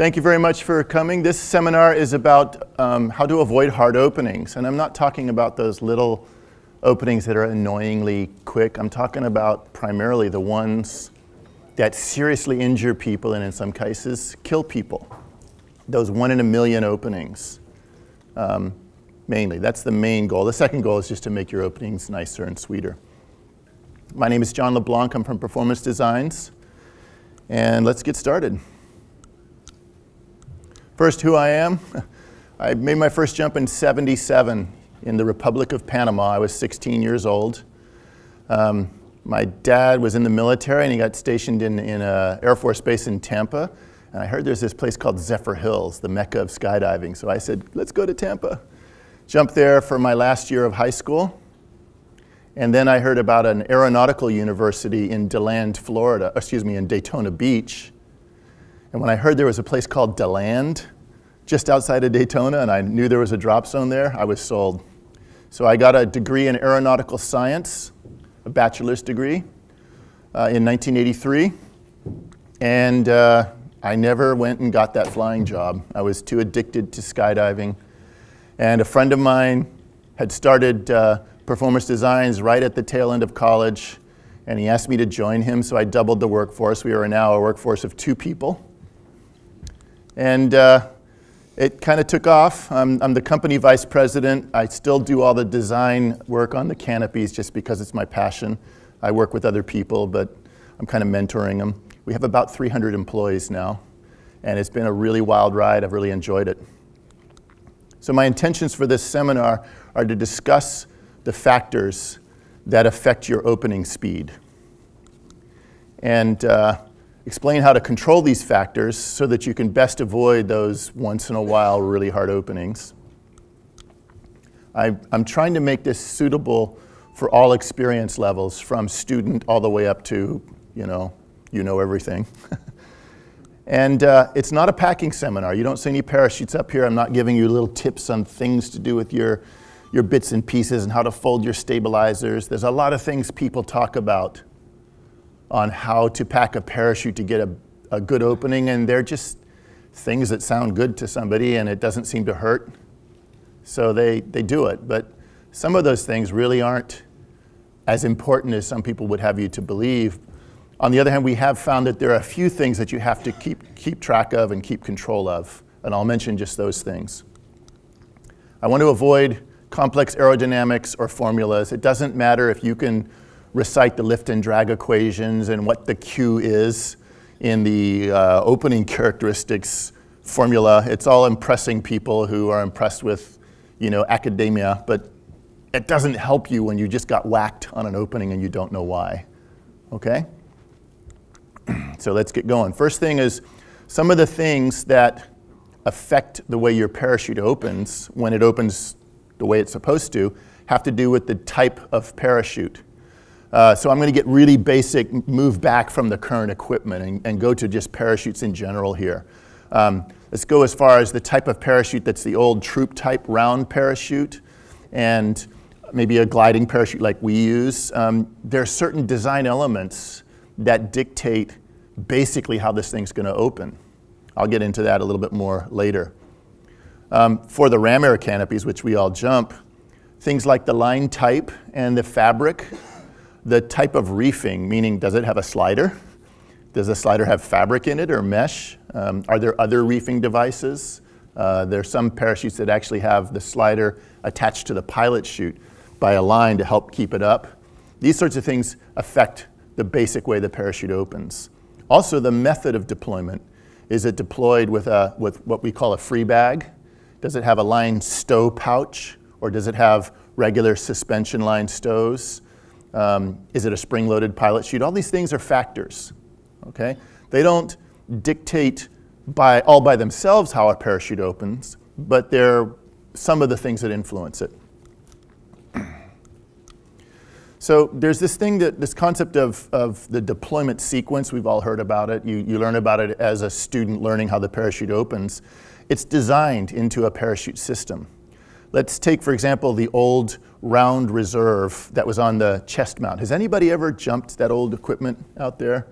Thank you very much for coming. This seminar is about how to avoid hard openings. And I'm not talking about those little openings that are annoyingly quick. I'm talking about primarily the ones that seriously injure people and in some cases kill people. Those 1 in a million openings, mainly. That's the main goal. The second goal is just to make your openings nicer and sweeter. My name is John LeBlanc. I'm from Performance Designs. And let's get started. First, who I am. I made my first jump in '77 in the Republic of Panama. I was 16 years old. My dad was in the military, and he got stationed in an Air Force base in Tampa. And I heard there's this place called Zephyr Hills, the mecca of skydiving. So I said, let's go to Tampa. Jumped there for my last year of high school. And then I heard about an aeronautical university in DeLand, Florida, excuse me, in Daytona Beach. And when I heard there was a place called DeLand, just outside of Daytona, and I knew there was a drop zone there, I was sold. So I got a degree in aeronautical science, a bachelor's degree, in 1983. And I never went and got that flying job. I was too addicted to skydiving. And a friend of mine had started Performance Designs right at the tail end of college, and he asked me to join him, so I doubled the workforce. We are now a workforce of 2 people. And it kind of took off. I'm the company vice president. I still do all the design work on the canopies just because it's my passion. I work with other people, but I'm kind of mentoring them. We have about 300 employees now, and it's been a really wild ride. I've really enjoyed it. So my intentions for this seminar are to discuss the factors that affect your opening speed and explain how to control these factors so that you can best avoid those once in a while really hard openings. I'm trying to make this suitable for all experience levels, from student all the way up to, you know everything. And it's not a packing seminar. You don't see any parachutes up here. I'm not giving you little tips on things to do with your bits and pieces and how to fold your stabilizers. There's a lot of things people talk about on how to pack a parachute to get a good opening, and they're just things that sound good to somebody and it doesn't seem to hurt. So they do it, but some of those things really aren't as important as some people would have you to believe. On the other hand, we have found that there are a few things that you have to keep track of and keep control of, and I'll mention just those things. I want to avoid complex aerodynamics or formulas. It doesn't matter if you can recite the lift and drag equations and what the Q is in the opening characteristics formula. It's all impressing people who are impressed with, academia, but it doesn't help you when you just got whacked on an opening and you don't know why, okay? So let's get going. First thing is some of the things that affect the way your parachute opens when it opens the way it's supposed to, have to do with the type of parachute. So I'm going to get really basic, move back from the current equipment and go to just parachutes in general here. Let's go as far as the type of parachute that's the old troop type round parachute and maybe a gliding parachute like we use. There are certain design elements that dictate basically how this thing's going to open. I'll get into that a little bit more later. For the ram air canopies, which we all jump, things like the line type and the fabric, the type of reefing, meaning does it have a slider? Does the slider have fabric in it or mesh? Are there other reefing devices? There are some parachutes that actually have the slider attached to the pilot chute by a line to help keep it up. These sorts of things affect the basic way the parachute opens. Also, the method of deployment. Is it deployed with what we call a free bag? Does it have a line stow pouch, or does it have regular suspension line stows? Is it a spring-loaded pilot chute? All these things are factors, okay? They don't dictate all by themselves how a parachute opens, but they're some of the things that influence it. So there's this concept of the deployment sequence. We've all heard about it. You learn about it as a student learning how the parachute opens. It's designed into a parachute system. Let's take, for example, the old round reserve that was on the chest mount. Has anybody ever jumped that old equipment out there?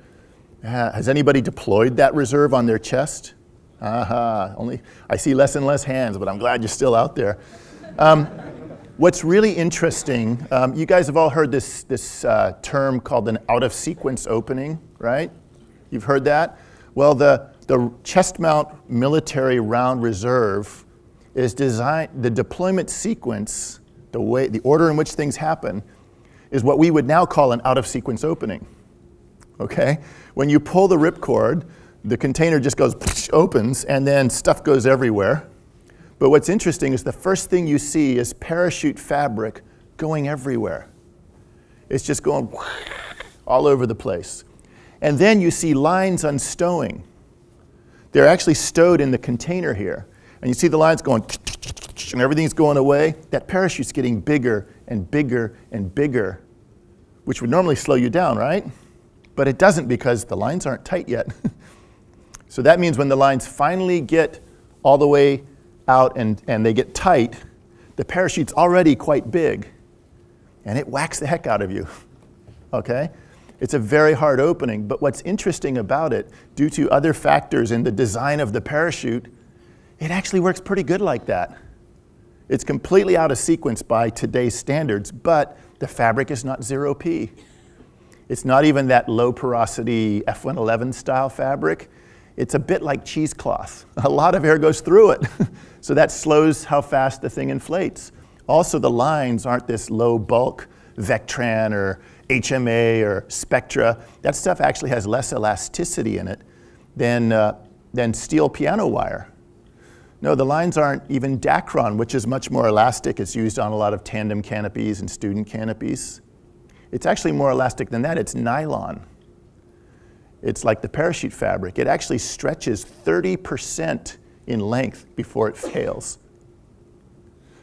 Has anybody deployed that reserve on their chest? Only I see less and less hands, but I'm glad you're still out there. What's really interesting, you guys have all heard this term called an out-of-sequence opening, right? You've heard that? Well, the chest mount military round reserve is designed, the deployment sequence, the order in which things happen, is what we would now call an out-of-sequence opening, okay? When you pull the ripcord, the container just goes, opens, and then stuff goes everywhere. But what's interesting is the first thing you see is parachute fabric going everywhere. It's just going all over the place. And then you see lines unstowing. They're actually stowed in the container here. And you see the lines going, and everything's going away. That parachute's getting bigger and bigger and bigger, which would normally slow you down, right? But it doesn't because the lines aren't tight yet. So that means when the lines finally get all the way out and they get tight, the parachute's already quite big, and it whacks the heck out of you, okay? It's a very hard opening, but what's interesting about it, due to other factors in the design of the parachute, it actually works pretty good like that. It's completely out of sequence by today's standards, but the fabric is not 0P. It's not even that low porosity F111 style fabric. It's a bit like cheesecloth. A lot of air goes through it. So that slows how fast the thing inflates. Also, the lines aren't this low bulk Vectran or HMA or Spectra. That stuff actually has less elasticity in it than steel piano wire. No, the lines aren't even Dacron, which is much more elastic. It's used on a lot of tandem canopies and student canopies. It's actually more elastic than that. It's nylon. It's like the parachute fabric. It actually stretches 30% in length before it fails.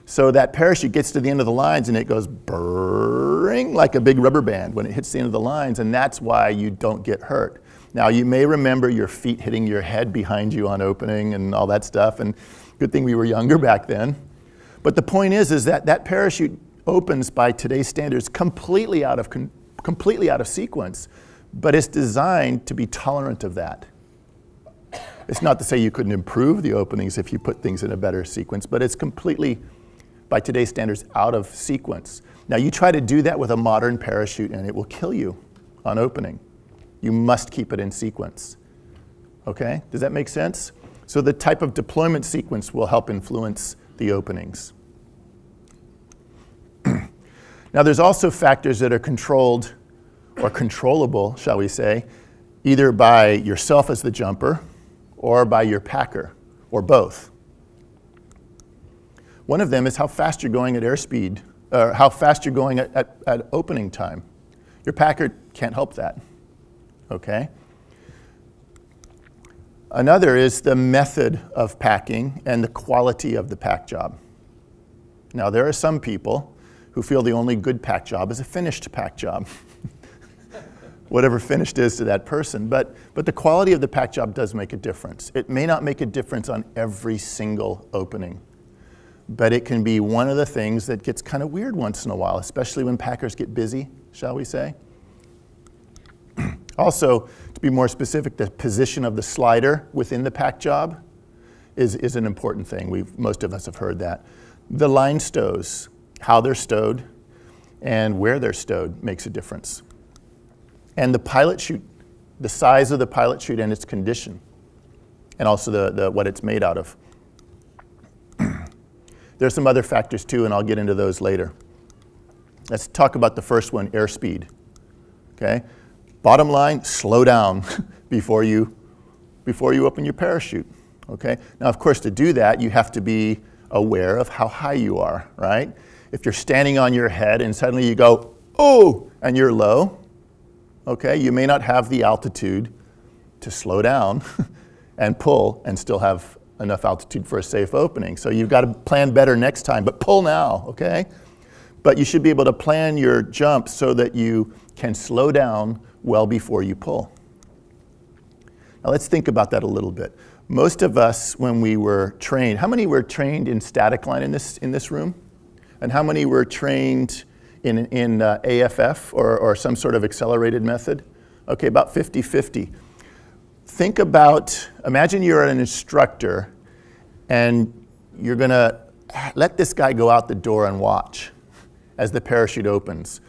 So that parachute gets to the end of the lines and it goes brrrring like a big rubber band when it hits the end of the lines, and that's why you don't get hurt. Now, you may remember your feet hitting your head behind you on opening and all that stuff, and good thing we were younger back then. But the point is that that parachute opens by today's standards completely out of sequence. But it's designed to be tolerant of that. It's not to say you couldn't improve the openings if you put things in a better sequence, but it's completely, by today's standards, out of sequence. Now, you try to do that with a modern parachute and it will kill you on opening. You must keep it in sequence, okay? Does that make sense? So the type of deployment sequence will help influence the openings. Now, there's also factors that are controlled or controllable, shall we say, either by yourself as the jumper or by your packer, or both. One of them is how fast you're going at airspeed, or how fast you're going at opening time. Your packer can't help that, okay? Another is the method of packing and the quality of the pack job. Now, there are some people who feel the only good pack job is a finished pack job. Whatever finished is to that person. But the quality of the pack job does make a difference. It may not make a difference on every single opening, but it can be one of the things that gets kind of weird once in a while, especially when packers get busy, shall we say. Also, to be more specific, the position of the slider within the pack job is an important thing. Most of us have heard that. The line stows, how they're stowed, and where they're stowed makes a difference. And the pilot chute, the size of the pilot chute and its condition, and also what it's made out of. There's some other factors too, and I'll get into those later. Let's talk about the first one, airspeed, okay? Bottom line, slow down before you open your parachute, okay? Now, of course, to do that, you have to be aware of how high you are, right? If you're standing on your head and suddenly you go, oh, and you're low, okay, you may not have the altitude to slow down and pull and still have enough altitude for a safe opening. So you've got to plan better next time, but pull now, okay? But you should be able to plan your jump so that you can slow down well before you pull. Now, let's think about that a little bit. Most of us, when we were trained, how many were trained in static line in this room? And how many were trained in AFF or some sort of accelerated method? Okay, about 50-50. think about, imagine you're an instructor and you're going to let this guy go out the door and watch as the parachute opens.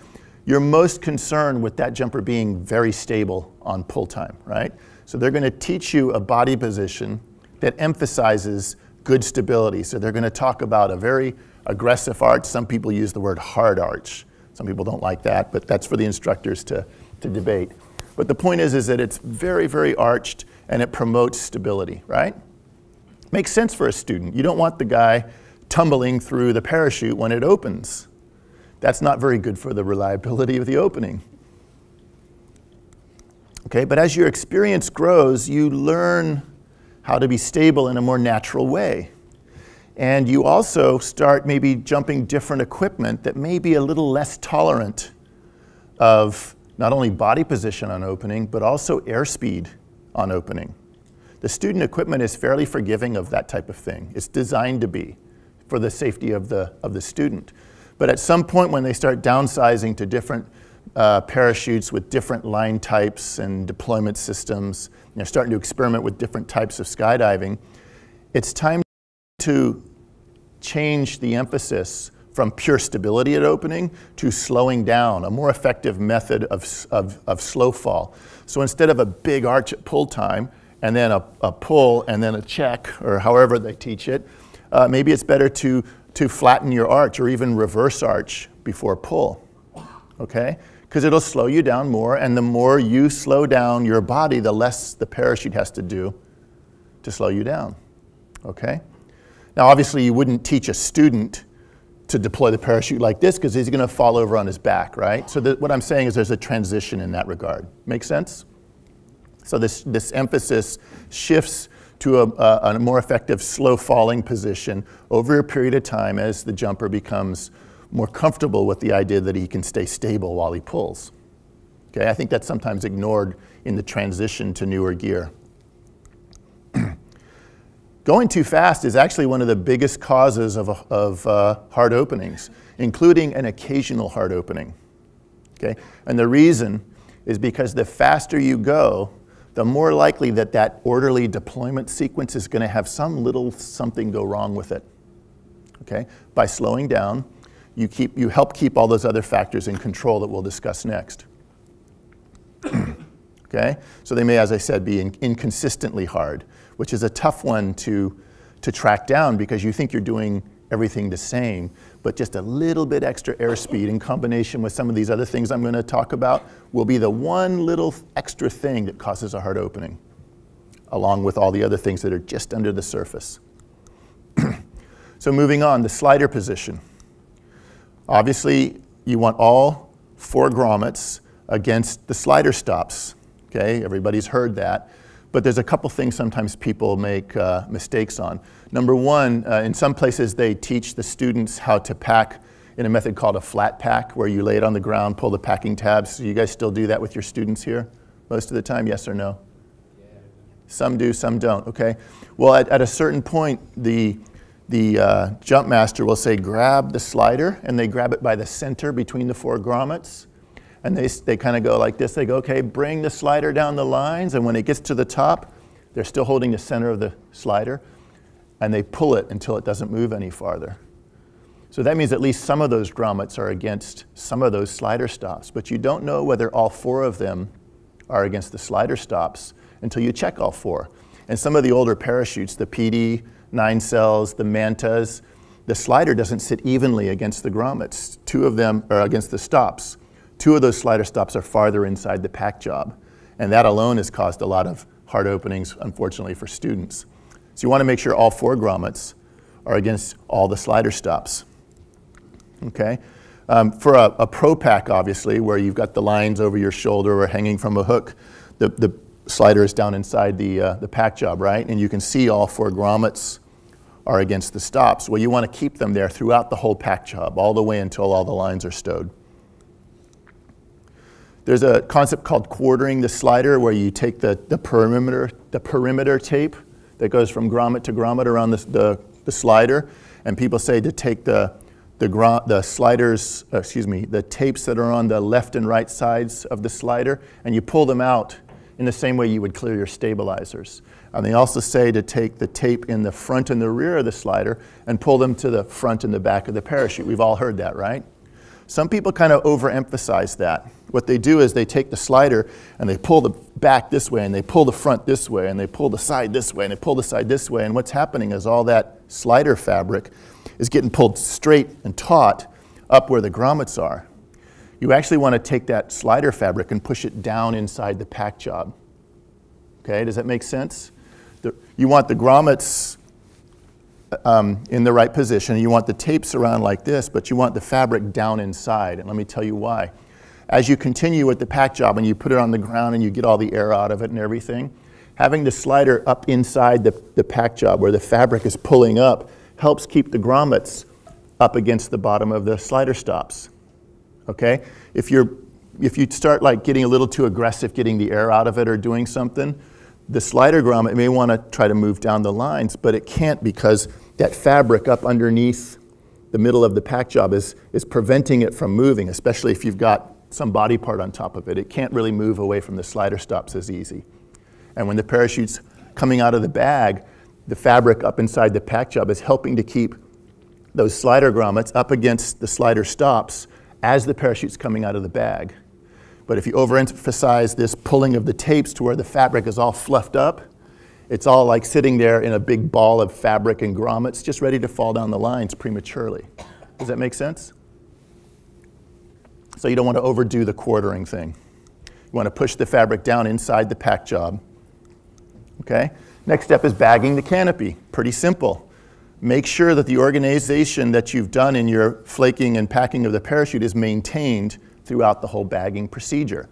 You're most concerned with that jumper being very stable on pull time, right? So they're going to teach you a body position that emphasizes good stability. So they're going to talk about a very aggressive arch. Some people use the word hard arch. Some people don't like that, but that's for the instructors to debate. But the point is that it's very, very arched and it promotes stability, right? Makes sense for a student. You don't want the guy tumbling through the parachute when it opens. That's not very good for the reliability of the opening. Okay, but as your experience grows, you learn how to be stable in a more natural way. And you also start maybe jumping different equipment that may be a little less tolerant of not only body position on opening, but also airspeed on opening. The student equipment is fairly forgiving of that type of thing. It's designed to be for the safety of the student. But at some point when they start downsizing to different parachutes with different line types and deployment systems, and they're starting to experiment with different types of skydiving, it's time to change the emphasis from pure stability at opening to slowing down, a more effective method of slow fall. So instead of a big arch at pull time, and then a pull, and then a check, or however they teach it, maybe it's better to flatten your arch or even reverse arch before pull, okay? Because it'll slow you down more, and the more you slow down your body, the less the parachute has to do to slow you down, okay? Now obviously you wouldn't teach a student to deploy the parachute like this because he's gonna fall over on his back, right? So what I'm saying is there's a transition in that regard. Make sense? So this emphasis shifts to a more effective slow falling position over a period of time as the jumper becomes more comfortable with the idea that he can stay stable while he pulls. Okay, I think that's sometimes ignored in the transition to newer gear. Going too fast is actually one of the biggest causes of hard openings, including an occasional hard opening. Okay, and the reason is because the faster you go, the more likely that that orderly deployment sequence is going to have some little something go wrong with it. Okay? By slowing down, you help keep all those other factors in control that we'll discuss next. Okay? So they may, as I said, be inconsistently hard, which is a tough one to track down because you think you're doing everything the same, but just a little bit extra airspeed in combination with some of these other things I'm going to talk about will be the one little extra thing that causes a hard opening, along with all the other things that are just under the surface. So moving on, the slider position. Obviously, you want all four grommets against the slider stops. Okay, everybody's heard that. But there's a couple things sometimes people make mistakes on. Number one, in some places they teach the students how to pack in a method called a flat pack, where you lay it on the ground, pull the packing tabs. So you guys still do that with your students here most of the time, yes or no? Yeah. Some do, some don't, okay? Well, at a certain point, the jump master will say, grab the slider, and they grab it by the center between the four grommets. And they kind of go like this. They go, okay, bring the slider down the lines. And when it gets to the top, they're still holding the center of the slider. And they pull it until it doesn't move any farther. So that means at least some of those grommets are against some of those slider stops. But you don't know whether all four of them are against the slider stops until you check all four. And some of the older parachutes, the PD, 9 cells, the Mantas, the slider doesn't sit evenly against the grommets. Two of them are against the stops. Two of those slider stops are farther inside the pack job. And that alone has caused a lot of hard openings, unfortunately, for students. So you want to make sure all four grommets are against all the slider stops. Okay? For a pro pack, obviously, where you've got the lines over your shoulder or hanging from a hook, the slider is down inside the pack job, right? And you can see all four grommets are against the stops. Well, you want to keep them there throughout the whole pack job, all the way until all the lines are stowed. There's a concept called quartering the slider where you take the perimeter tape that goes from grommet to grommet around the slider, and people say to take the tapes that are on the left and right sides of the slider, and you pull them out in the same way you would clear your stabilizers. And they also say to take the tape in the front and the rear of the slider and pull them to the front and the back of the parachute. We've all heard that, right? Some people kind of overemphasize that. What they do is they take the slider and they pull the back this way and they pull the front this way and they pull the side this way and they pull the side this way, and what's happening is all that slider fabric is getting pulled straight and taut up where the grommets are. You actually want to take that slider fabric and push it down inside the pack job. Okay, does that make sense? You want the grommets in the right position. You want the tapes around like this, but you want the fabric down inside, and let me tell you why. As you continue with the pack job and you put it on the ground and you get all the air out of it and everything, having the slider up inside the pack job where the fabric is pulling up helps keep the grommets up against the bottom of the slider stops. Okay? If you start like getting a little too aggressive getting the air out of it or doing something, the slider grommet may want to try to move down the lines, but it can't because that fabric up underneath the middle of the pack job is preventing it from moving, especially if you've got some body part on top of it. It can't really move away from the slider stops as easy. And when the parachute's coming out of the bag, the fabric up inside the pack job is helping to keep those slider grommets up against the slider stops as the parachute's coming out of the bag. But if you overemphasize this pulling of the tapes to where the fabric is all fluffed up, it's all like sitting there in a big ball of fabric and grommets just ready to fall down the lines prematurely. Does that make sense? So you don't want to overdo the quartering thing. You want to push the fabric down inside the pack job. Okay? Next step is bagging the canopy. Pretty simple. Make sure that the organization that you've done in your flaking and packing of the parachute is maintained throughout the whole bagging procedure.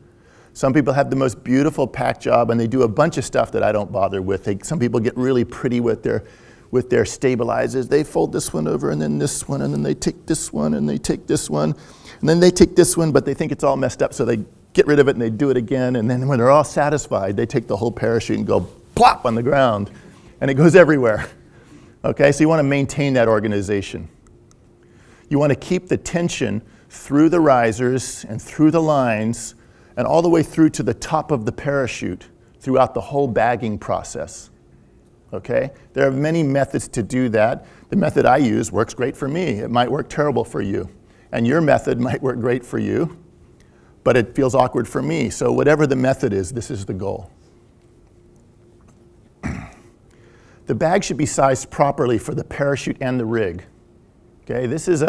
Some people have the most beautiful pack job and they do a bunch of stuff that I don't bother with. Some people get really pretty with their stabilizers. They fold this one over and then this one, and then they take this one and they take this one, and then they take this one, but they think it's all messed up, so they get rid of it and they do it again, and then when they're all satisfied, they take the whole parachute and go plop on the ground, and it goes everywhere. Okay, so you want to maintain that organization. You want to keep the tension through the risers and through the lines and all the way through to the top of the parachute throughout the whole bagging process. Okay, there are many methods to do that. The method I use works great for me. It might work terrible for you. And your method might work great for you, but it feels awkward for me. So whatever the method is, this is the goal. The bag should be sized properly for the parachute and the rig. Okay, this is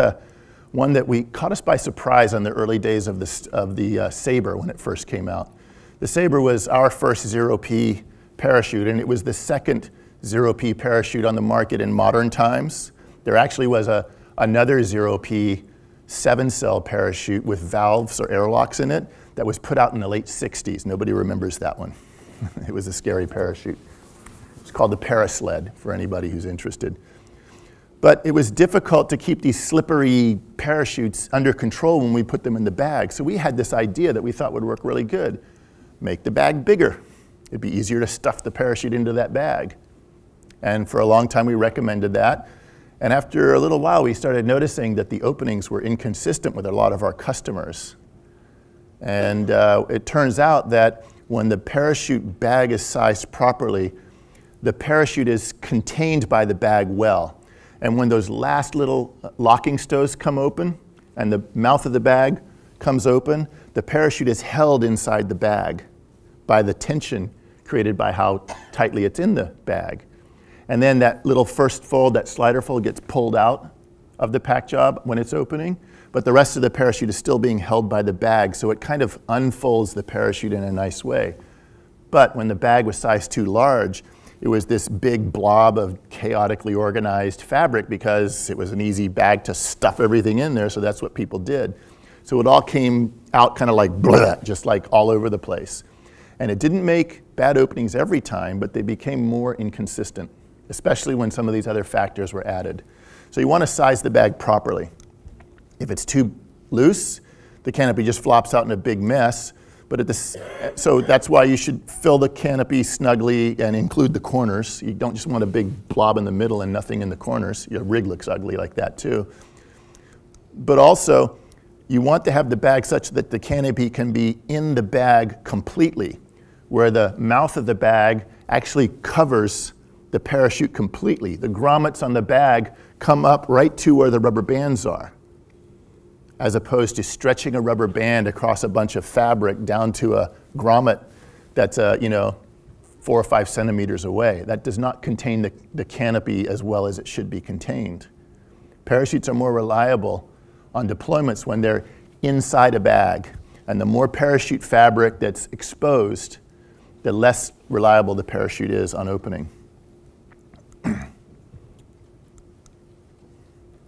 one that caught us by surprise on the early days of the Sabre when it first came out. The Sabre was our first 0P parachute, and it was the second 0P parachute on the market in modern times. There actually was another 0P 7-cell parachute with valves or airlocks in it that was put out in the late 60s. Nobody remembers that one. It was a scary parachute. It's called the Parasled for anybody who's interested. But it was difficult to keep these slippery parachutes under control when we put them in the bag. So we had this idea that we thought would work really good. Make the bag bigger. It'd be easier to stuff the parachute into that bag. And for a long time we recommended that. And after a little while we started noticing that the openings were inconsistent with a lot of our customers. And it turns out that when the parachute bag is sized properly, the parachute is contained by the bag well. And when those last little locking stows come open and the mouth of the bag comes open, the parachute is held inside the bag by the tension created by how tightly it's in the bag. And then that little first fold, that slider fold, gets pulled out of the pack job when it's opening, but the rest of the parachute is still being held by the bag, so it kind of unfolds the parachute in a nice way. But when the bag was size too large, it was this big blob of chaotically organized fabric because it was an easy bag to stuff everything in there, so that's what people did. So it all came out kind of like blah, just like all over the place. And it didn't make bad openings every time, but they became more inconsistent, especially when some of these other factors were added. So you want to size the bag properly. If it's too loose, the canopy just flops out in a big mess. But so that's why you should fill the canopy snugly and include the corners. You don't just want a big blob in the middle and nothing in the corners. Your rig looks ugly like that too. But also, you want to have the bag such that the canopy can be in the bag completely where the mouth of the bag actually covers the parachute completely. The grommets on the bag come up right to where the rubber bands are, as opposed to stretching a rubber band across a bunch of fabric down to a grommet that's, 4 or 5 centimeters away. That does not contain the canopy as well as it should be contained. Parachutes are more reliable on deployments when they're inside a bag. And the more parachute fabric that's exposed, the less reliable the parachute is on opening.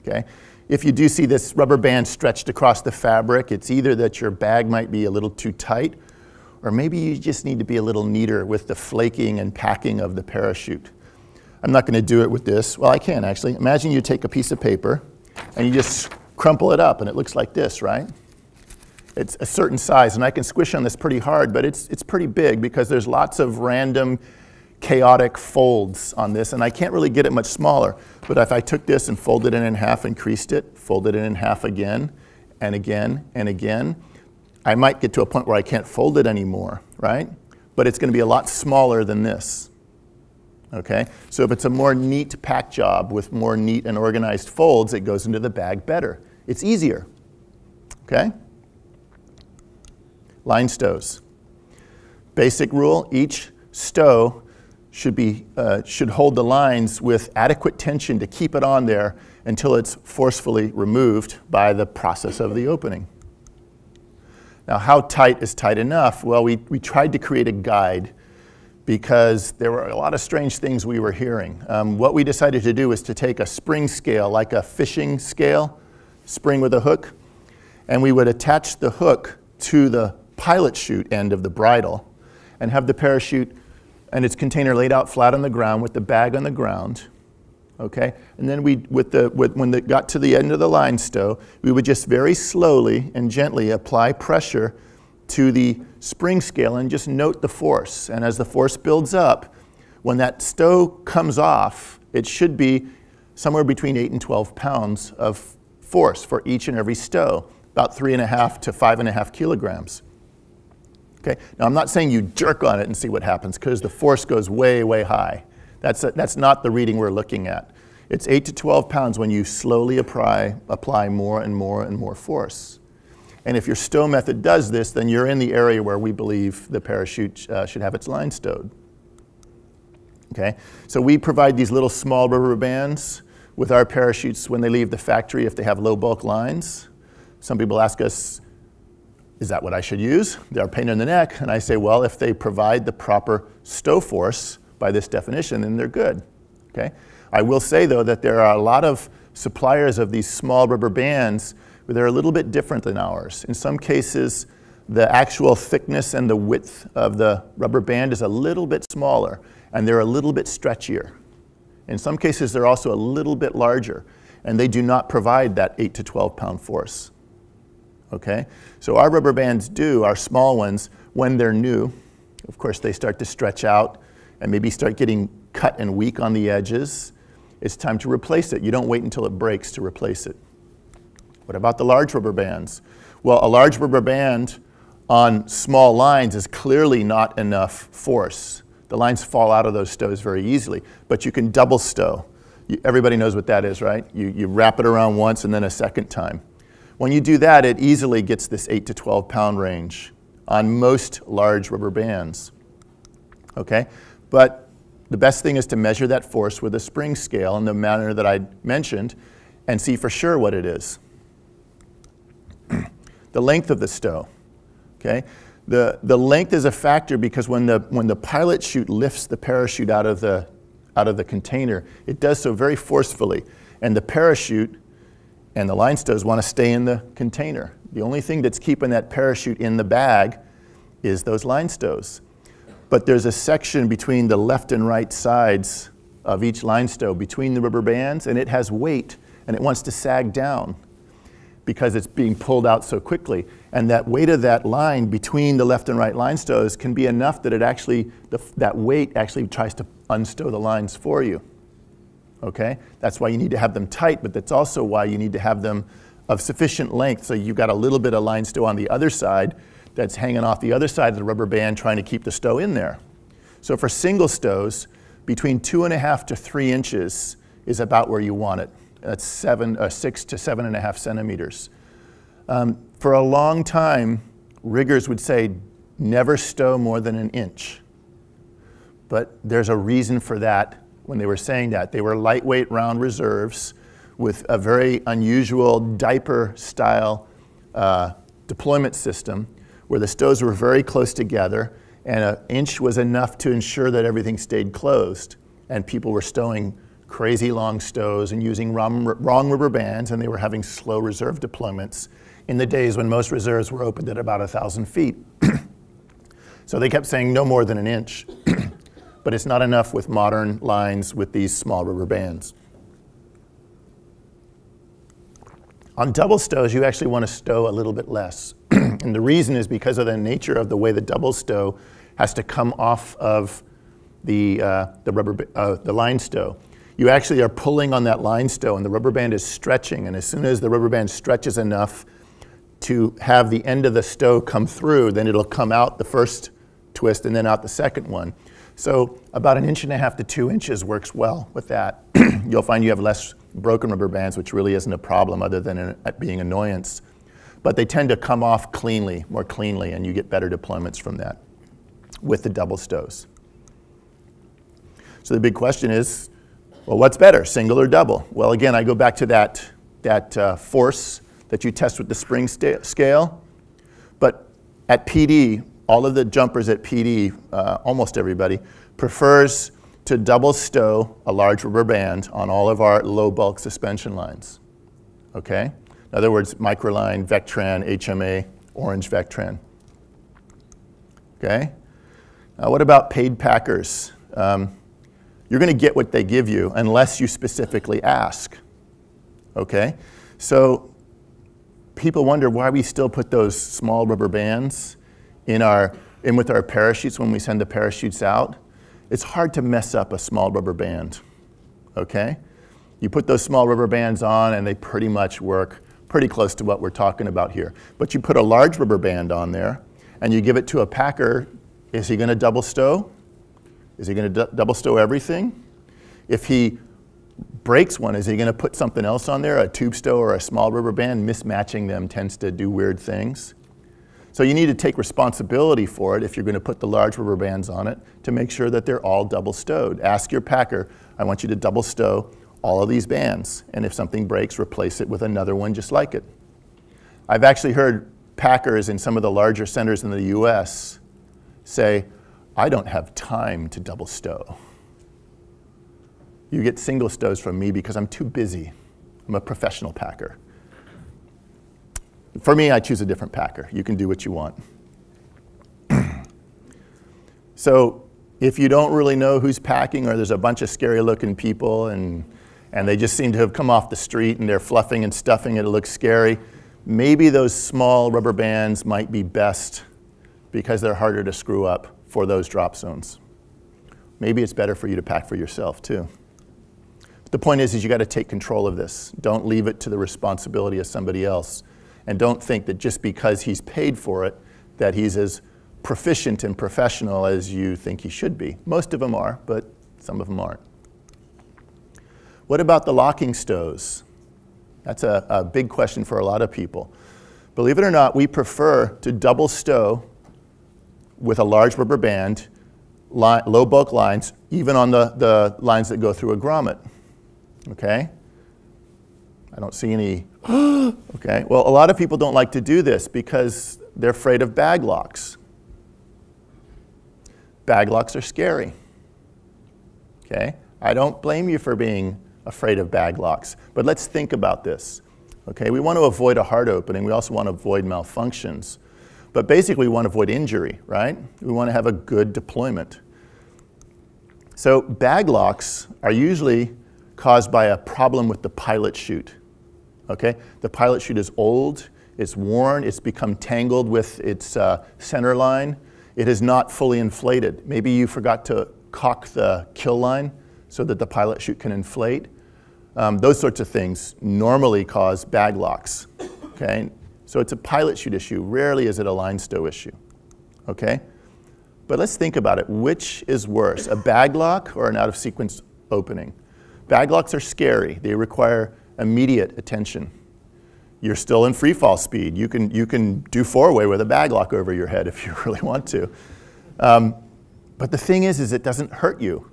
Okay. If you do see this rubber band stretched across the fabric, it's either that your bag might be a little too tight, or maybe you just need to be a little neater with the flaking and packing of the parachute. I'm not going to do it with this. Well, I can actually. Imagine you take a piece of paper and you just crumple it up and it looks like this, right? It's a certain size, and I can squish on this pretty hard, but it's pretty big because there's lots of random chaotic folds on this, and I can't really get it much smaller. But if I took this and folded it in half, increased it, folded it in half again, and again, and again, I might get to a point where I can't fold it anymore, right? But it's going to be a lot smaller than this, okay? So if it's a more neat pack job with more neat and organized folds, it goes into the bag better. It's easier, okay? Line stows. Basic rule, each stow should hold the lines with adequate tension to keep it on there until it's forcefully removed by the process of the opening. Now, how tight is tight enough? Well, we tried to create a guide because there were a lot of strange things we were hearing. What we decided to do was to take a spring scale, like a fishing scale, spring with a hook, and we would attach the hook to the pilot chute end of the bridle and have the parachute and its container laid out flat on the ground with the bag on the ground, okay? And then when it got to the end of the line stow, we would just very slowly and gently apply pressure to the spring scale and just note the force. And as the force builds up, when that stow comes off, it should be somewhere between 8 and 12 pounds of force for each and every stow, about 3.5 to 5.5 kilograms. Okay. Now, I'm not saying you jerk on it and see what happens, because the force goes way, way high. That's not the reading we're looking at. It's 8 to 12 pounds when you slowly apply more and more and more force. And if your stow method does this, then you're in the area where we believe the parachute should have its line stowed. Okay? So we provide these little small rubber bands with our parachutes when they leave the factory if they have low bulk lines. Some people ask us, is that what I should use? They're a pain in the neck. And I say, well, if they provide the proper stow force by this definition, then they're good, okay? I will say, though, that there are a lot of suppliers of these small rubber bands where they're a little bit different than ours. In some cases, the actual thickness and the width of the rubber band is a little bit smaller, and they're a little bit stretchier. In some cases, they're also a little bit larger, and they do not provide that 8 to 12-pound force. Okay, so our rubber bands do, our small ones, when they're new, of course they start to stretch out and maybe start getting cut and weak on the edges. It's time to replace it. You don't wait until it breaks to replace it. What about the large rubber bands? Well, a large rubber band on small lines is clearly not enough force. The lines fall out of those stows very easily, but you can double stow. Everybody knows what that is, right? You wrap it around once and then a second time. When you do that, it easily gets this 8 to 12 pound range on most large rubber bands, okay? But the best thing is to measure that force with a spring scale in the manner that I mentioned and see for sure what it is. The length of the stow, okay? The length is a factor because when the pilot chute lifts the parachute out of the container, it does so very forcefully, and the parachute and the line stows want to stay in the container. The only thing that's keeping that parachute in the bag is those line stows. But there's a section between the left and right sides of each line stow between the rubber bands, and it has weight, and it wants to sag down because it's being pulled out so quickly. And that weight of that line between the left and right line stows can be enough that it actually, that weight actually tries to unstow the lines for you. Okay? That's why you need to have them tight, but that's also why you need to have them of sufficient length so you've got a little bit of line stow on the other side that's hanging off the other side of the rubber band trying to keep the stow in there. So for single stows, between 2.5 to 3 inches is about where you want it. That's 6 to 7.5 centimeters. For a long time, riggers would say never stow more than 1 inch. But there's a reason for that when they were saying that. They were lightweight round reserves with a very unusual diaper-style deployment system where the stows were very close together, and 1 inch was enough to ensure that everything stayed closed. And people were stowing crazy long stows and using wrong rubber bands, and they were having slow reserve deployments in the days when most reserves were opened at about 1,000 feet. So they kept saying no more than 1 inch. But it's not enough with modern lines with these small rubber bands. On double stows, you actually want to stow a little bit less. And the reason is because of the nature of the way the double stow has to come off of the line stow. You actually are pulling on that line stow, and the rubber band is stretching. And as soon as the rubber band stretches enough to have the end of the stow come through, then it'll come out the first twist and then out the second one. So about 1.5 to 2 inches works well with that. You'll find you have less broken rubber bands, which really isn't a problem other than it being annoyance. But they tend to come off cleanly, more cleanly, and you get better deployments from that with the double stows. So the big question is, well, what's better, single or double? Well, again, I go back to that force that you test with the spring scale. But at PD, all of the jumpers at PD, almost everybody, prefers to double stow a large rubber band on all of our low bulk suspension lines, okay? In other words, microline, Vectran, HMA, orange Vectran, okay? Now what about paid packers? You're gonna get what they give you unless you specifically ask, okay? So people wonder why we still put those small rubber bands in with our parachutes when we send the parachutes out. It's hard to mess up a small rubber band, okay? You put those small rubber bands on and they pretty much work pretty close to what we're talking about here. But you put a large rubber band on there and you give it to a packer, is he gonna double stow? Is he gonna double stow everything? If he breaks one, is he gonna put something else on there, a tube stow or a small rubber band? Mismatching them tends to do weird things. So you need to take responsibility for it if you're going to put the large rubber bands on it to make sure that they're all double stowed. Ask your packer, I want you to double stow all of these bands, and if something breaks, replace it with another one just like it. I've actually heard packers in some of the larger centers in the US say, I don't have time to double stow. You get single stows from me because I'm too busy. I'm a professional packer. For me, I choose a different packer. You can do what you want. So if you don't really know who's packing, or there's a bunch of scary-looking people and they just seem to have come off the street and they're fluffing and stuffing, it looks scary, maybe those small rubber bands might be best because they're harder to screw up for those drop zones. Maybe it's better for you to pack for yourself, too. But the point is you got to take control of this. Don't leave it to the responsibility of somebody else. And don't think that just because he's paid for it, that he's as proficient and professional as you think he should be. Most of them are, but some of them aren't. What about the locking stows? That's a big question for a lot of people. Believe it or not, we prefer to double stow with a large rubber band, low bulk lines, even on the lines that go through a grommet, okay? I don't see any, okay. Well, a lot of people don't like to do this because they're afraid of bag locks. Bag locks are scary, okay? I don't blame you for being afraid of bag locks, but let's think about this, okay? We want to avoid a hard opening. We also want to avoid malfunctions, but basically we want to avoid injury, right? We want to have a good deployment. So bag locks are usually caused by a problem with the pilot chute. Okay? The pilot chute is old, it's worn, it's become tangled with its center line. It is not fully inflated. Maybe you forgot to cock the kill line so that the pilot chute can inflate. Those sorts of things normally cause bag locks. Okay? So it's a pilot chute issue. Rarely is it a line stow issue, okay? But let's think about it. Which is worse, a bag lock or an out-of-sequence opening? Bag locks are scary. They require immediate attention. You're still in free fall speed. You can do four-way with a bag lock over your head if you really want to. But the thing is it doesn't hurt you.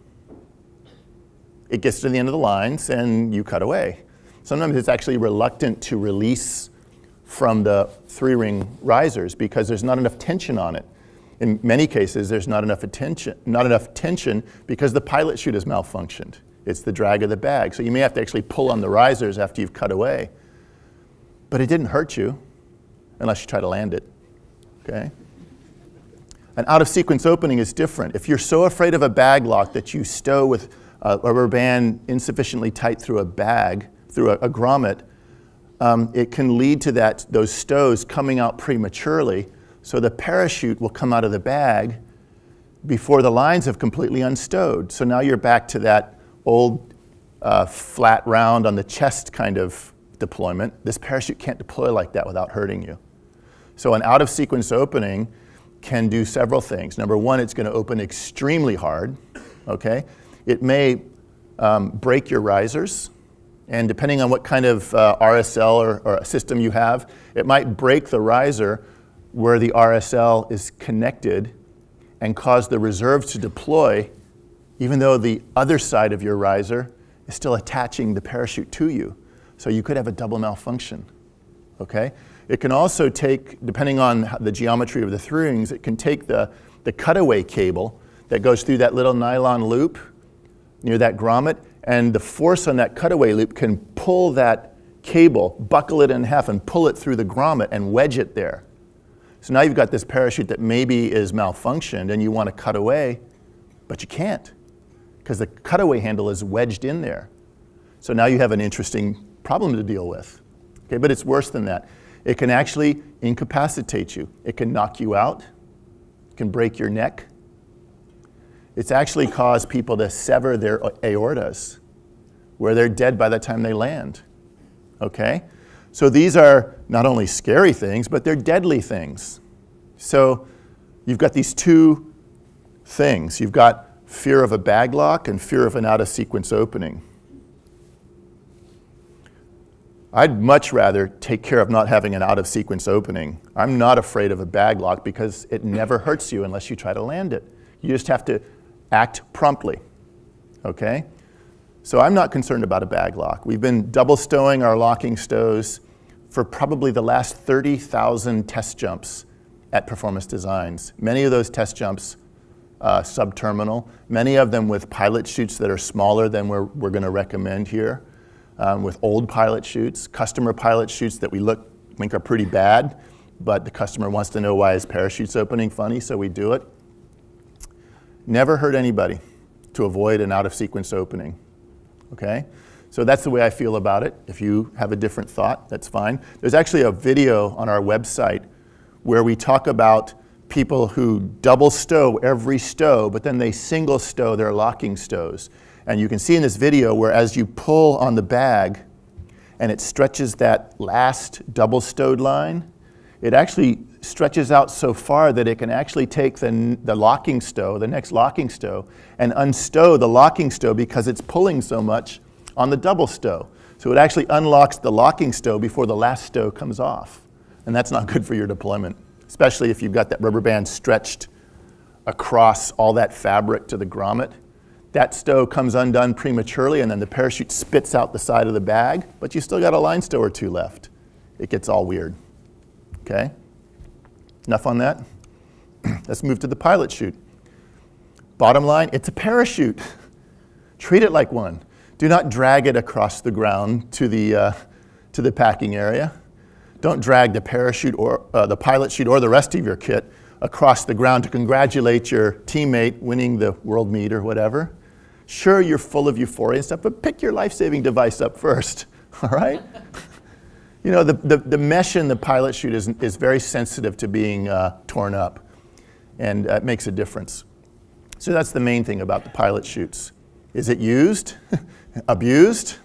It gets to the end of the lines and you cut away. Sometimes it's actually reluctant to release from the three-ring risers because there's not enough tension on it. In many cases, there's not enough tension because the pilot chute has malfunctioned. It's the drag of the bag. So you may have to actually pull on the risers after you've cut away. But it didn't hurt you unless you try to land it, okay? An out-of-sequence opening is different. If you're so afraid of a bag lock that you stow with a rubber band insufficiently tight through a bag, through a grommet, it can lead to those stows coming out prematurely. So the parachute will come out of the bag before the lines have completely unstowed. So now you're back to that old flat round on the chest kind of deployment. This parachute can't deploy like that without hurting you. So an out-of-sequence opening can do several things. Number one, it's going to open extremely hard, okay? It may break your risers, and depending on what kind of RSL or system you have, it might break the riser where the RSL is connected and cause the reserves to deploy, even though the other side of your riser is still attaching the parachute to you. So you could have a double malfunction, okay? It can also take, depending on the geometry of the three rings, it can take the cutaway cable that goes through that little nylon loop near that grommet, and the force on that cutaway loop can pull that cable, buckle it in half, and pull it through the grommet and wedge it there. So now you've got this parachute that maybe is malfunctioned and you want to cut away, but you can't because the cutaway handle is wedged in there. So now you have an interesting problem to deal with, okay? But it's worse than that. It can actually incapacitate you. It can knock you out. It can break your neck. It's actually caused people to sever their aortas, where they're dead by the time they land, okay? So these are not only scary things, but they're deadly things. So you've got these two things. You've got fear of a bag lock and fear of an out-of-sequence opening. I'd much rather take care of not having an out-of-sequence opening. I'm not afraid of a bag lock because it never hurts you unless you try to land it. You just have to act promptly, okay? So I'm not concerned about a bag lock. We've been double stowing our locking stows for probably the last 30,000 test jumps at Performance Designs. Many of those test jumps subterminal, many of them with pilot chutes that are smaller than we're gonna recommend here. With old pilot chutes, customer pilot chutes that we think are pretty bad, but the customer wants to know why his parachute's opening funny, so we do it. Never hurt anybody to avoid an out-of-sequence opening, okay? So that's the way I feel about it. If you have a different thought, that's fine. There's actually a video on our website where we talk about people who double stow every stow, but then they single stow their locking stows. And you can see in this video where as you pull on the bag and it stretches that last double stowed line, it actually stretches out so far that it can actually take the locking stow, the next locking stow, and unstow the locking stow because it's pulling so much on the double stow. So it actually unlocks the locking stow before the last stow comes off. And that's not good for your deployment, especially if you've got that rubber band stretched across all that fabric to the grommet. That stow comes undone prematurely, and then the parachute spits out the side of the bag, but you still got a line stow or two left. It gets all weird, okay? Enough on that. Let's move to the pilot chute. Bottom line, it's a parachute. Treat it like one. Do not drag it across the ground to the packing area. Don't drag the parachute or the pilot chute or the rest of your kit across the ground to congratulate your teammate winning the world meet or whatever. Sure, you're full of euphoria and stuff, but pick your life-saving device up first, all right? You know, the mesh in the pilot chute is very sensitive to being torn up, and it makes a difference. So that's the main thing about the pilot chutes. Is it used? Abused?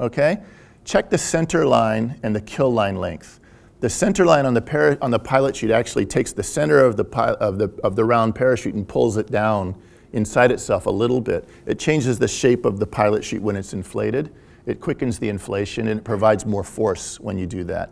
Okay? Check the center line and the kill line length. The center line on the pilot chute actually takes the center of the round parachute and pulls it down inside itself a little bit. It changes the shape of the pilot chute when it's inflated. It quickens the inflation and it provides more force when you do that.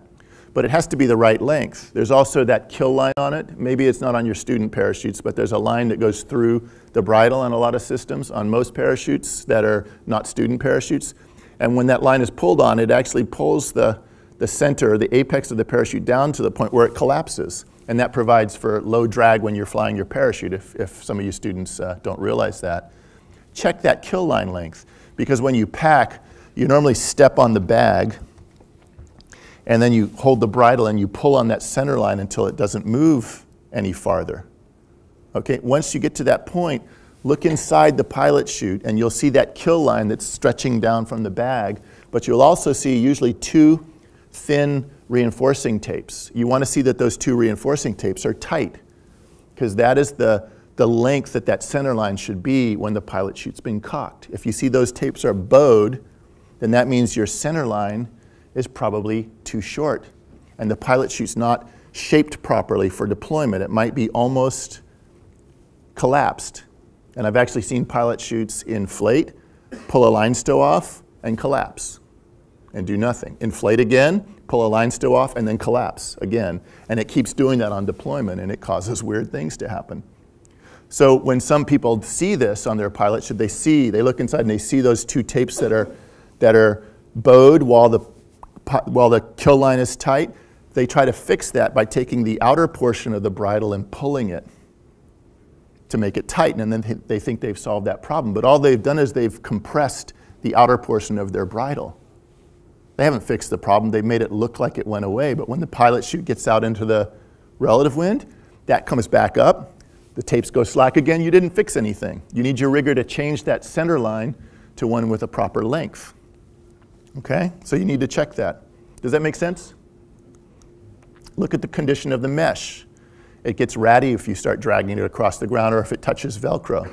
But it has to be the right length. There's also that kill line on it. Maybe it's not on your student parachutes, but there's a line that goes through the bridle on a lot of systems, on most parachutes that are not student parachutes. And when that line is pulled on, it actually pulls the center, the apex of the parachute down to the point where it collapses. And that provides for low drag when you're flying your parachute, if some of you students don't realize that. Check that kill line length, because when you pack, you normally step on the bag, and then you hold the bridle and you pull on that center line until it doesn't move any farther. Okay, once you get to that point, look inside the pilot chute and you'll see that kill line that's stretching down from the bag, but you'll also see usually two thin reinforcing tapes. You want to see that those two reinforcing tapes are tight, because that is the length that that center line should be when the pilot chute's been cocked. If you see those tapes are bowed, then that means your center line is probably too short, and the pilot chute's not shaped properly for deployment. It might be almost collapsed, and I've actually seen pilot chutes inflate, pull a line stow off, and collapse, and do nothing. Inflate again, pull a line stow off, and then collapse again, and it keeps doing that on deployment, and it causes weird things to happen. So when some people see this on their pilot chute, they look inside and they see those two tapes that are bowed while the kill line is tight. They try to fix that by taking the outer portion of the bridle and pulling it to make it tighten, and then they think they've solved that problem. But all they've done is they've compressed the outer portion of their bridle. They haven't fixed the problem. They've made it look like it went away, but when the pilot chute gets out into the relative wind, that comes back up. The tapes go slack again. You didn't fix anything. You need your rigger to change that center line to one with a proper length. Okay, so you need to check that. Does that make sense? Look at the condition of the mesh. It gets ratty if you start dragging it across the ground or if it touches Velcro.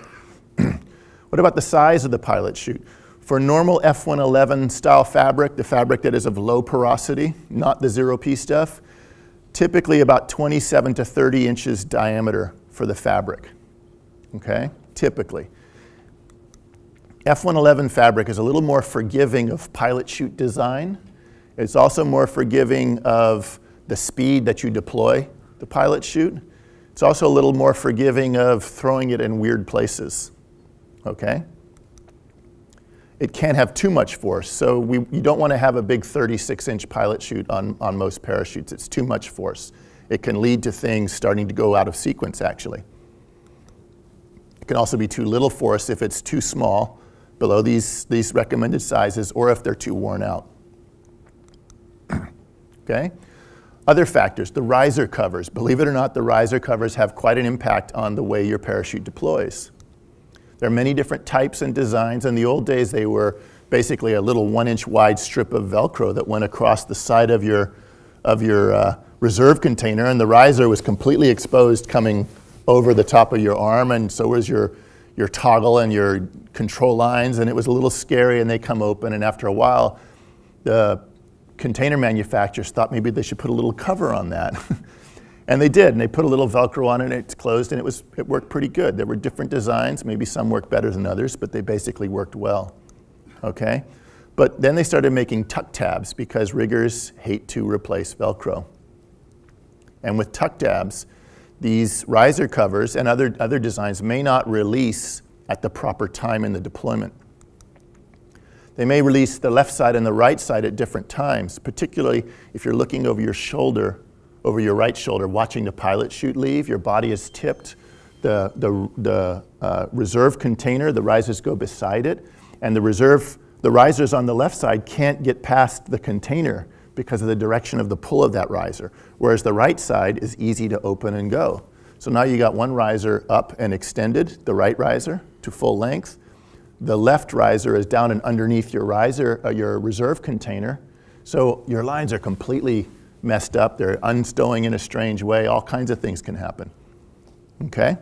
What about the size of the pilot chute? For normal F111 style fabric, the fabric that is of low porosity, not the zero-P stuff, typically about 27 to 30 inches diameter for the fabric, okay, typically. F111 fabric is a little more forgiving of pilot chute design. It's also more forgiving of the speed that you deploy the pilot chute. It's also a little more forgiving of throwing it in weird places, okay? It can't have too much force, so you don't want to have a big 36-inch pilot chute on most parachutes. It's too much force. It can lead to things starting to go out of sequence, actually. It can also be too little force if it's too small, below these recommended sizes, or if they're too worn out. Okay? Other factors, the riser covers. Believe it or not, the riser covers have quite an impact on the way your parachute deploys. There are many different types and designs. In the old days, they were basically a little 1-inch wide strip of Velcro that went across the side of your reserve container, and the riser was completely exposed coming over the top of your arm, and so was your toggle and your control lines, and it was a little scary, and they come open, and after a while, the container manufacturers thought maybe they should put a little cover on that. And they did, and they put a little Velcro on it, and it's closed, and it worked pretty good. There were different designs. Maybe some worked better than others, but they basically worked well, okay? But then they started making tuck tabs because riggers hate to replace Velcro. And with tuck tabs, these riser covers and other designs may not release at the proper time in the deployment. They may release the left side and the right side at different times, particularly if you're looking over your shoulder, over your right shoulder, watching the pilot chute leave. Your body is tipped, the reserve container, the risers go beside it, and the risers on the left side can't get past the container because of the direction of the pull of that riser, whereas the right side is easy to open and go. So now you got one riser up and extended, the right riser, to full length. The left riser is down and underneath your riser, your reserve container. So your lines are completely messed up. They're unstowing in a strange way. All kinds of things can happen, okay?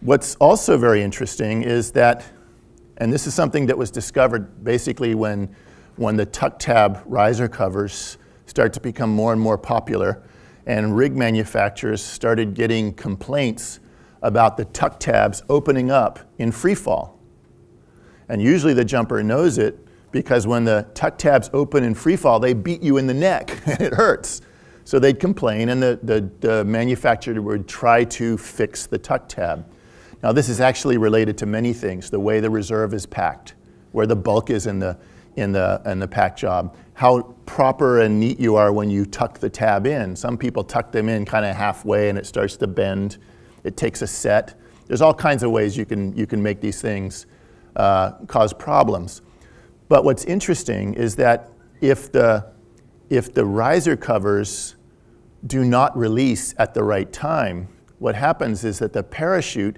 What's also very interesting is that, and this is something that was discovered basically when the tuck tab riser covers start to become more and more popular, and rig manufacturers started getting complaints about the tuck tabs opening up in free fall. And usually the jumper knows it, because when the tuck tabs open in free fall, they beat you in the neck and it hurts. So they'd complain, and the manufacturer would try to fix the tuck tab. Now this is actually related to many things: the way the reserve is packed, where the bulk is in the pack job, how proper and neat you are when you tuck the tab in. Some people tuck them in kind of halfway and it starts to bend. It takes a set. There's all kinds of ways you can make these things cause problems. But what's interesting is that if the riser covers do not release at the right time, what happens is that the parachute,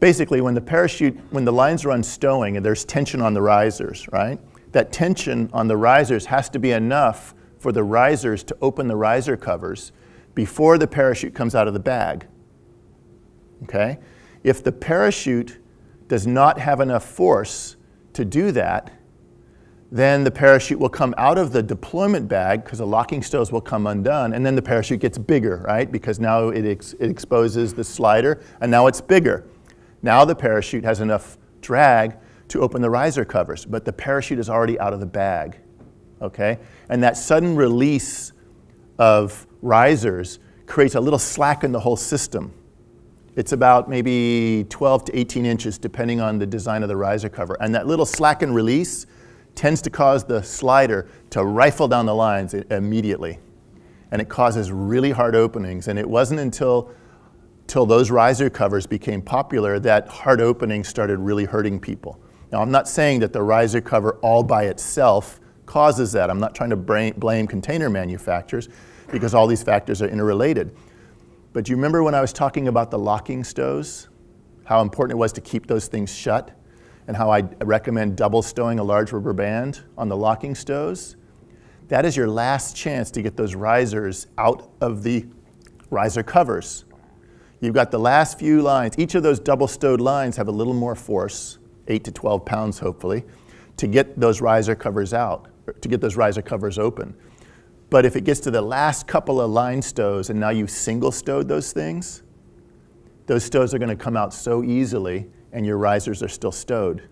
basically when the lines run stowing and there's tension on the risers, right? That tension on the risers has to be enough for the risers to open the riser covers before the parachute comes out of the bag, okay? If the parachute does not have enough force to do that, then the parachute will come out of the deployment bag because the locking stows will come undone, and then the parachute gets bigger, right? Because now it exposes the slider, and now it's bigger. Now the parachute has enough drag to open the riser covers, but the parachute is already out of the bag, okay? And that sudden release of risers creates a little slack in the whole system. It's about maybe 12 to 18 inches depending on the design of the riser cover, and that little slack and release tends to cause the slider to rifle down the lines immediately, and it causes really hard openings. And it wasn't until those riser covers became popular that hard openings started really hurting people. Now, I'm not saying that the riser cover all by itself causes that. I'm not trying to blame container manufacturers, because all these factors are interrelated. But do you remember when I was talking about the locking stows, how important it was to keep those things shut, and how I recommend double stowing a large rubber band on the locking stows? That is your last chance to get those risers out of the riser covers. You've got the last few lines. Each of those double stowed lines have a little more force, 8 to 12 pounds hopefully, to get those riser covers out, or to get those riser covers open. But if it gets to the last couple of line stows and now you've single stowed those things, those stows are going to come out so easily, and your risers are still stowed,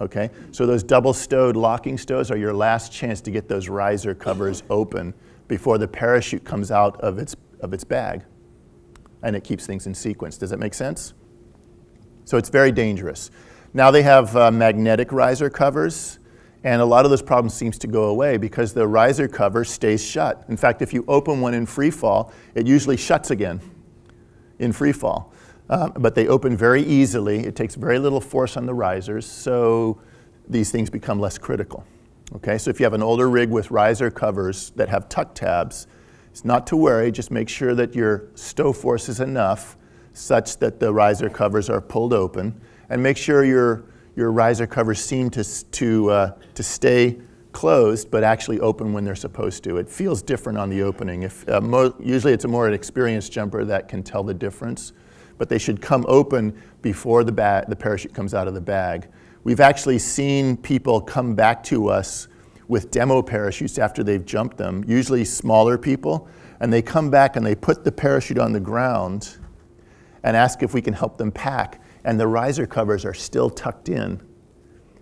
okay? So those double stowed locking stows are your last chance to get those riser covers open before the parachute comes out of its bag, and it keeps things in sequence. Does that make sense? So it's very dangerous. Now they have magnetic riser covers, and a lot of those problems seems to go away because the riser cover stays shut. In fact, if you open one in free fall, it usually shuts again in free fall. But they open very easily. It takes very little force on the risers, so these things become less critical, okay? So if you have an older rig with riser covers that have tuck tabs, it's not to worry. Just make sure that your stow force is enough such that the riser covers are pulled open, and make sure your riser covers seem to stay closed but actually open when they're supposed to. It feels different on the opening. If, usually it's an experienced jumper that can tell the difference, but they should come open before the parachute comes out of the bag. We've actually seen people come back to us with demo parachutes after they've jumped them, usually smaller people, and they come back and they put the parachute on the ground and ask if we can help them pack, and the riser covers are still tucked in,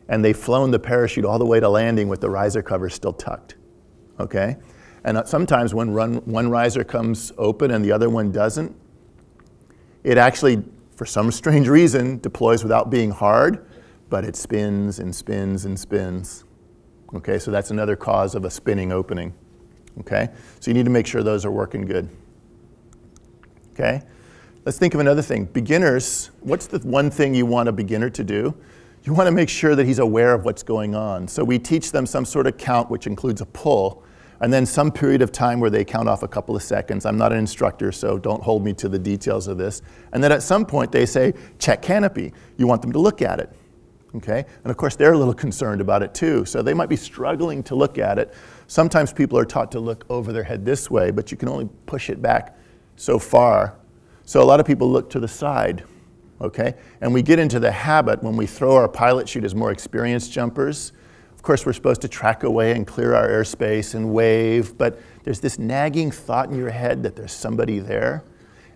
and they've flown the parachute all the way to landing with the riser covers still tucked, okay? And sometimes when one riser comes open and the other one doesn't, it actually, for some strange reason, deploys without being hard, but it spins and spins and spins. Okay, so that's another cause of a spinning opening. Okay, so you need to make sure those are working good. Okay, let's think of another thing. Beginners, what's the one thing you want a beginner to do? You want to make sure that he's aware of what's going on. So we teach them some sort of count, which includes a pull, and then some period of time where they count off a couple of seconds. I'm not an instructor, so don't hold me to the details of this. And then at some point they say, check canopy. You want them to look at it, okay? And of course they're a little concerned about it too, so they might be struggling to look at it. Sometimes people are taught to look over their head this way, but you can only push it back so far. So a lot of people look to the side, okay? And we get into the habit when we throw our pilot chute as more experienced jumpers course, we're supposed to track away and clear our airspace and wave, but there's this nagging thought in your head that there's somebody there.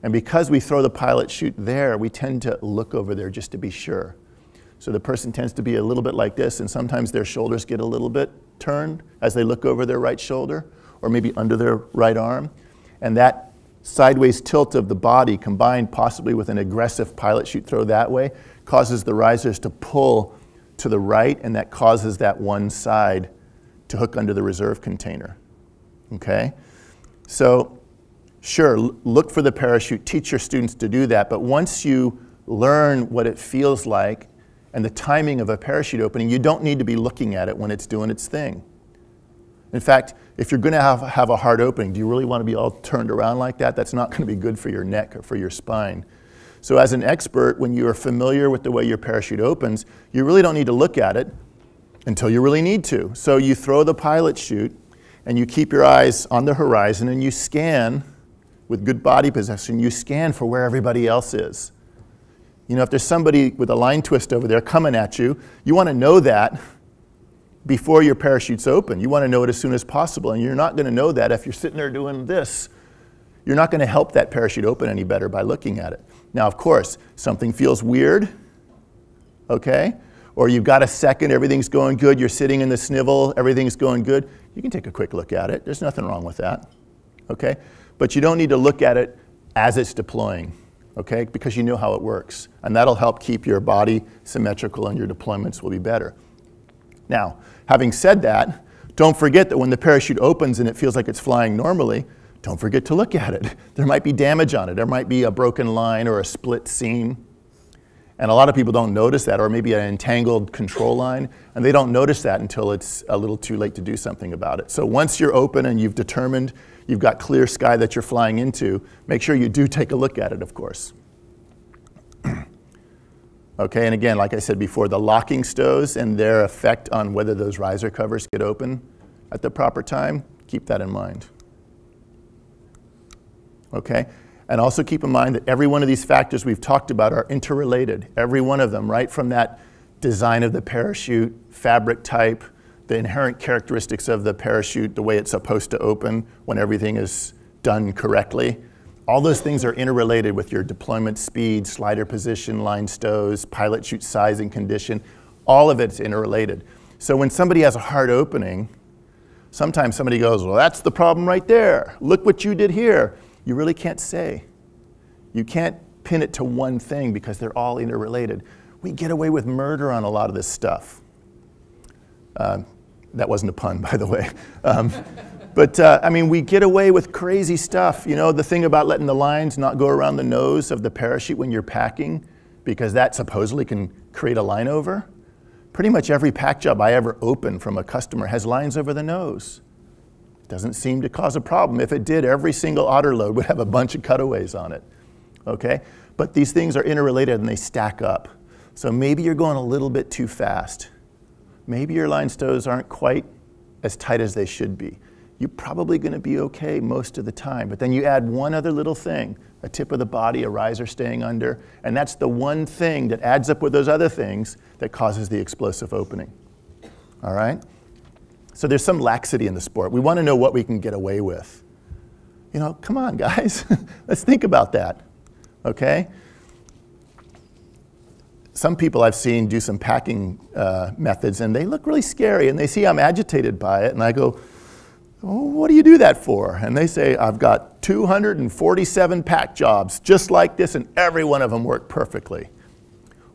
And because we throw the pilot chute there, we tend to look over there just to be sure. So the person tends to be a little bit like this, and sometimes their shoulders get a little bit turned as they look over their right shoulder, or maybe under their right arm. And that sideways tilt of the body, combined possibly with an aggressive pilot chute throw that way, causes the risers to pull to the right, and that causes that one side to hook under the reserve container, okay? So sure, look for the parachute, teach your students to do that, but once you learn what it feels like and the timing of a parachute opening, you don't need to be looking at it when it's doing its thing. In fact, if you're going to have a hard opening, do you really want to be all turned around like that? That's not going to be good for your neck or for your spine. So as an expert, when you are familiar with the way your parachute opens, you really don't need to look at it until you really need to. So you throw the pilot chute, and you keep your eyes on the horizon, and you scan with good body position. You scan for where everybody else is. You know, if there's somebody with a line twist over there coming at you, you want to know that before your parachute's open. You want to know it as soon as possible, and you're not going to know that if you're sitting there doing this. You're not going to help that parachute open any better by looking at it. Now, of course, something feels weird, okay? Or you've got a second, everything's going good, you're sitting in the snivel, everything's going good. You can take a quick look at it. There's nothing wrong with that, okay? But you don't need to look at it as it's deploying, okay? Because you know how it works. And that'll help keep your body symmetrical and your deployments will be better. Now, having said that, don't forget that when the parachute opens and it feels like it's flying normally, don't forget to look at it. There might be damage on it. There might be a broken line or a split seam. And a lot of people don't notice that, or maybe an entangled control line, and they don't notice that until it's a little too late to do something about it. So once you're open and you've determined you've got clear sky that you're flying into, make sure you do take a look at it, of course. Okay, and again, like I said before, the locking stows and their effect on whether those riser covers get open at the proper time, keep that in mind. Okay, and also keep in mind that every one of these factors we've talked about are interrelated, every one of them, right from that design of the parachute, fabric type, the inherent characteristics of the parachute, the way it's supposed to open when everything is done correctly. All those things are interrelated with your deployment speed, slider position, line stows, pilot chute size and condition. All of it's interrelated. So when somebody has a hard opening, sometimes somebody goes, well, that's the problem right there. Look what you did here. You really can't say. You can't pin it to one thing because they're all interrelated. We get away with murder on a lot of this stuff. That wasn't a pun, by the way. I mean, we get away with crazy stuff. You know, the thing about letting the lines not go around the nose of the parachute when you're packing, because that supposedly can create a line over. Pretty much every pack job I ever open from a customer has lines over the nose. Doesn't seem to cause a problem. If it did, every single otter load would have a bunch of cutaways on it, okay? But these things are interrelated and they stack up. So maybe you're going a little bit too fast. Maybe your line stows aren't quite as tight as they should be. You're probably gonna be okay most of the time, but then you add one other little thing, a tip of the body, a riser staying under, and that's the one thing that adds up with those other things that causes the explosive opening, all right? So there's some laxity in the sport. We want to know what we can get away with. You know, come on, guys. Let's think about that, okay? Some people I've seen do some packing methods, and they look really scary, and they see I'm agitated by it, and I go, oh, what do you do that for? And they say, I've got 247 pack jobs just like this, and every one of them worked perfectly.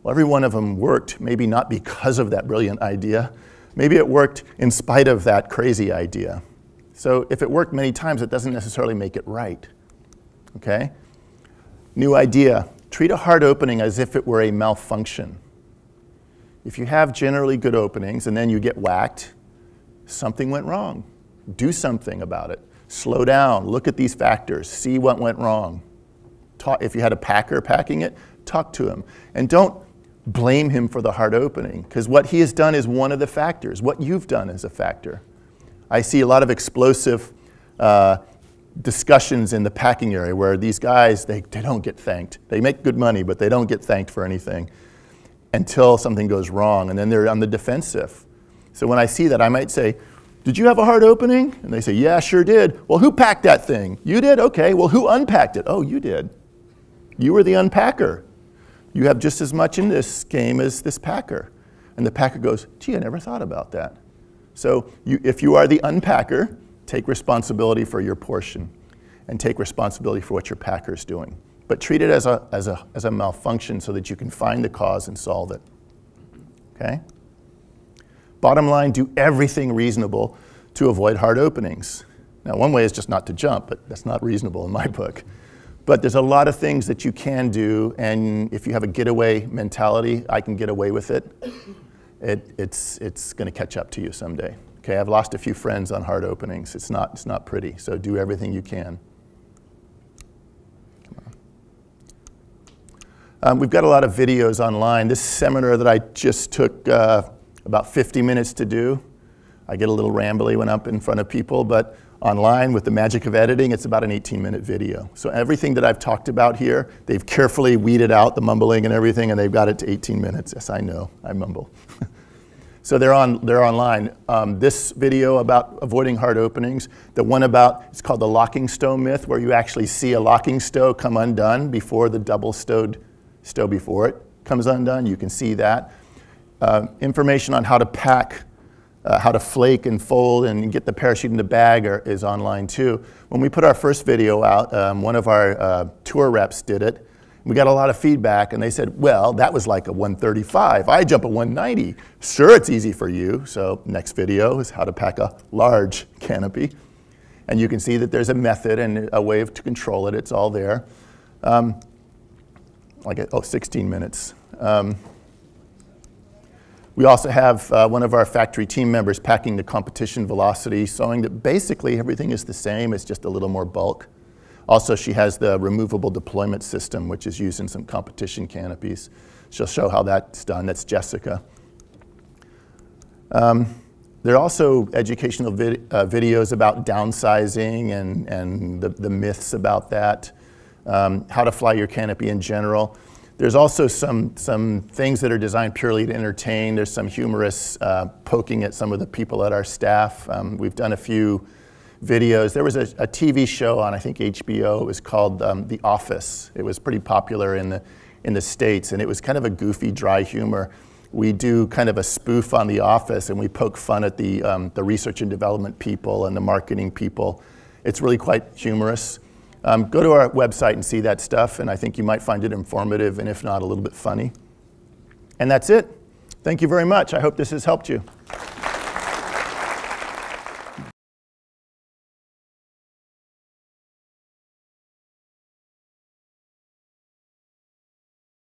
Well, every one of them worked, maybe not because of that brilliant idea. Maybe it worked in spite of that crazy idea. So if it worked many times, it doesn't necessarily make it right, okay? New idea, treat a hard opening as if it were a malfunction. If you have generally good openings and then you get whacked, something went wrong. Do something about it. Slow down, look at these factors, see what went wrong. If you had a packer packing it, talk to him. And don't blame him for the hard opening, because what he has done is one of the factors. What you've done is a factor. I see a lot of explosive discussions in the packing area where these guys, they don't get thanked. They make good money, but they don't get thanked for anything until something goes wrong, and then they're on the defensive. So when I see that, I might say, did you have a hard opening? And they say, yeah, sure did. Well, who packed that thing? You did? Okay. Well, who unpacked it? Oh, you did. You were the unpacker. You have just as much in this game as this packer. And the packer goes, gee, I never thought about that. So if you are the unpacker, take responsibility for your portion and take responsibility for what your packer is doing. But treat it as a malfunction so that you can find the cause and solve it. Okay? Bottom line, do everything reasonable to avoid hard openings. Now, one way is just not to jump, but that's not reasonable in my book. But there's a lot of things that you can do, and if you have a getaway mentality, I can get away with it. It's going to catch up to you someday. Okay, I've lost a few friends on hard openings. It's not pretty, so do everything you can. We've got a lot of videos online. This seminar that I just took about 50 minutes to do. I get a little rambly when I'm up in front of people, but online with the magic of editing, it's about an 18-minute video. So everything that I've talked about here, they've carefully weeded out the mumbling and everything, and they've got it to 18 minutes. Yes, I know, I mumble. So they're online. This video about avoiding hard openings, the one about, it's called the locking stow myth, where you actually see a locking stow come undone before the double stowed stow before it comes undone. You can see that. Information on how to pack, how to flake and fold and get the parachute in the bag is online too. When we put our first video out, one of our tour reps did it. We got a lot of feedback and they said, well, that was like a 135. I jump a 190. Sure, it's easy for you. So next video is how to pack a large canopy. And you can see that there's a method and a way to control it. It's all there. 16 minutes. We also have one of our factory team members packing the competition velocity, showing that basically everything is the same, it's just a little more bulk. Also, she has the removable deployment system, which is used in some competition canopies. She'll show how that's done. That's Jessica. There are also educational videos about downsizing and the myths about that, how to fly your canopy in general. There's also some things that are designed purely to entertain. There's some humorous poking at some of the people at our staff. We've done a few videos. There was a TV show on, I think, HBO. It was called The Office. It was pretty popular in the States, and it was kind of a goofy, dry humor. We do kind of a spoof on The Office, and we poke fun at the research and development people and the marketing people. It's really quite humorous. Go to our website and see that stuff, and I think you might find it informative, and if not, a little bit funny. And that's it. Thank you very much. I hope this has helped you.